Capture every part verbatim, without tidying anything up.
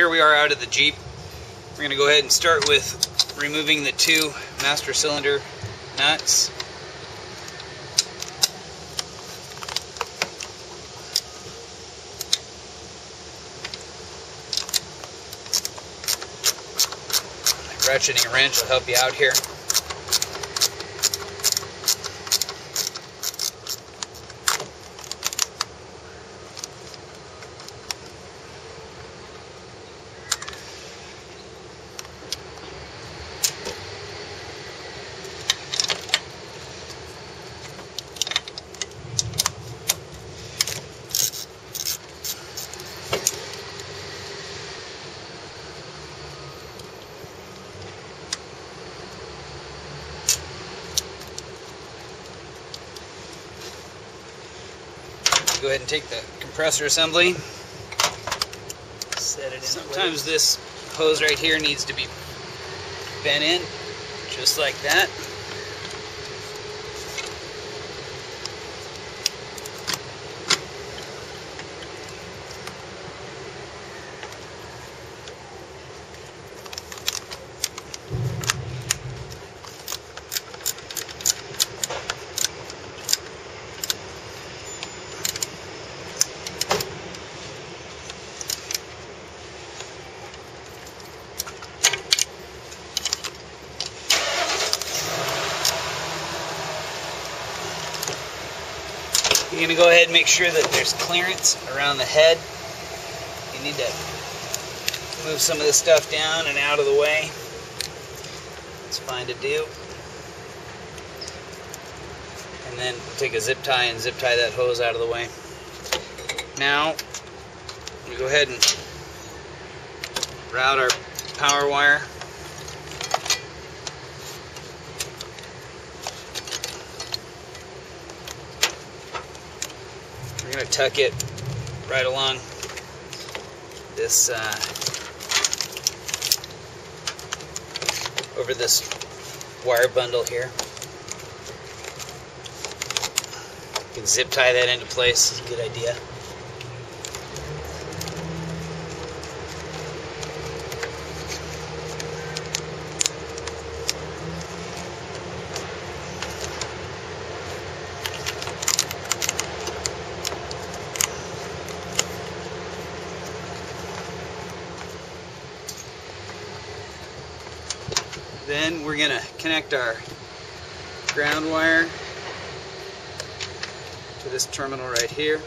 here we are out of the Jeep. We're going to go ahead and start with removing the two master cylinder nuts. A ratcheting wrench will help you out here. Go ahead and take the compressor assembly. Set it in. Sometimes this hose right here needs to be bent in, just like that. You're going to go ahead and make sure that there's clearance around the head. You need to move some of this stuff down and out of the way. It's fine to do. And then take a zip tie and zip tie that hose out of the way. Now, we go ahead and route our power wire. We're going to tuck it right along this, uh, over this wire bundle here. You can zip tie that into place, it's a good idea. Then we're going to connect our ground wire to this terminal right here.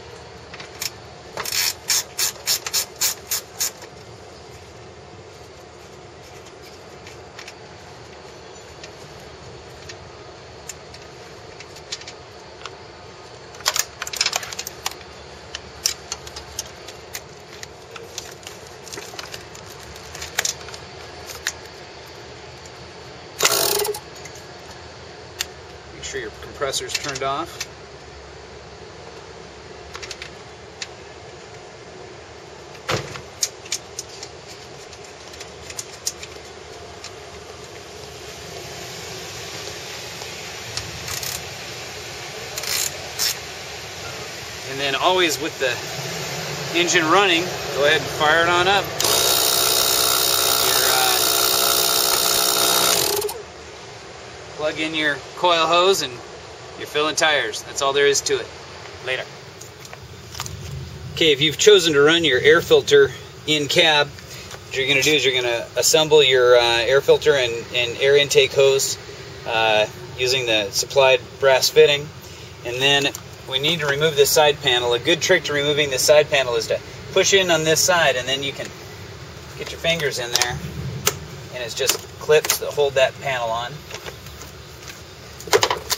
Make sure your compressor's turned off. And then always with the engine running, go ahead and fire it on up. Plug in your coil hose and you're filling tires. That's all there is to it. Later. Okay, if you've chosen to run your air filter in cab, what you're going to do is you're going to assemble your uh, air filter and, and air intake hose uh, using the supplied brass fitting. And then we need to remove this side panel. A good trick to removing this side panel is to push in on this side, and then you can get your fingers in there, and it's just clips that hold that panel on.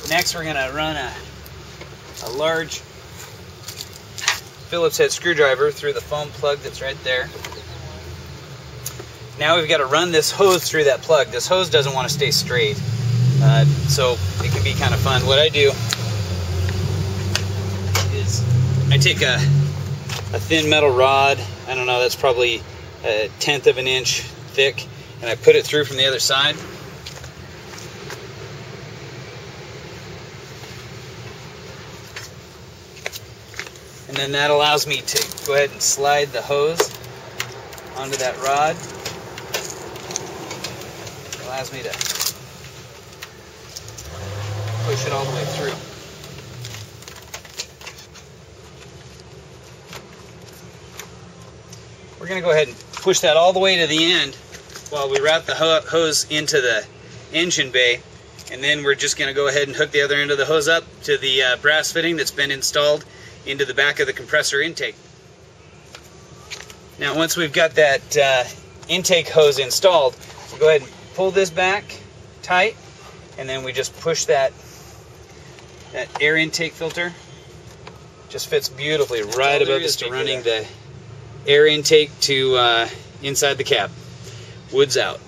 Next, we're going to run a, a large Phillips head screwdriver through the foam plug that's right there. Now we've got to run this hose through that plug. This hose doesn't want to stay straight, uh, so it can be kind of fun. What I do is I take a, a thin metal rod, I don't know, that's probably a tenth of an inch thick, and I put it through from the other side. And then that allows me to go ahead and slide the hose onto that rod. It allows me to push it all the way through. We're going to go ahead and push that all the way to the end while we route the hose into the engine bay, and then we're just going to go ahead and hook the other end of the hose up to the uh, brass fitting that's been installed into the back of the compressor intake. Now once we've got that uh, intake hose installed, we'll go ahead and pull this back tight, and then we just push that that air intake filter. Just fits beautifully right above this, running the air intake to uh, inside the cab. Wood's out.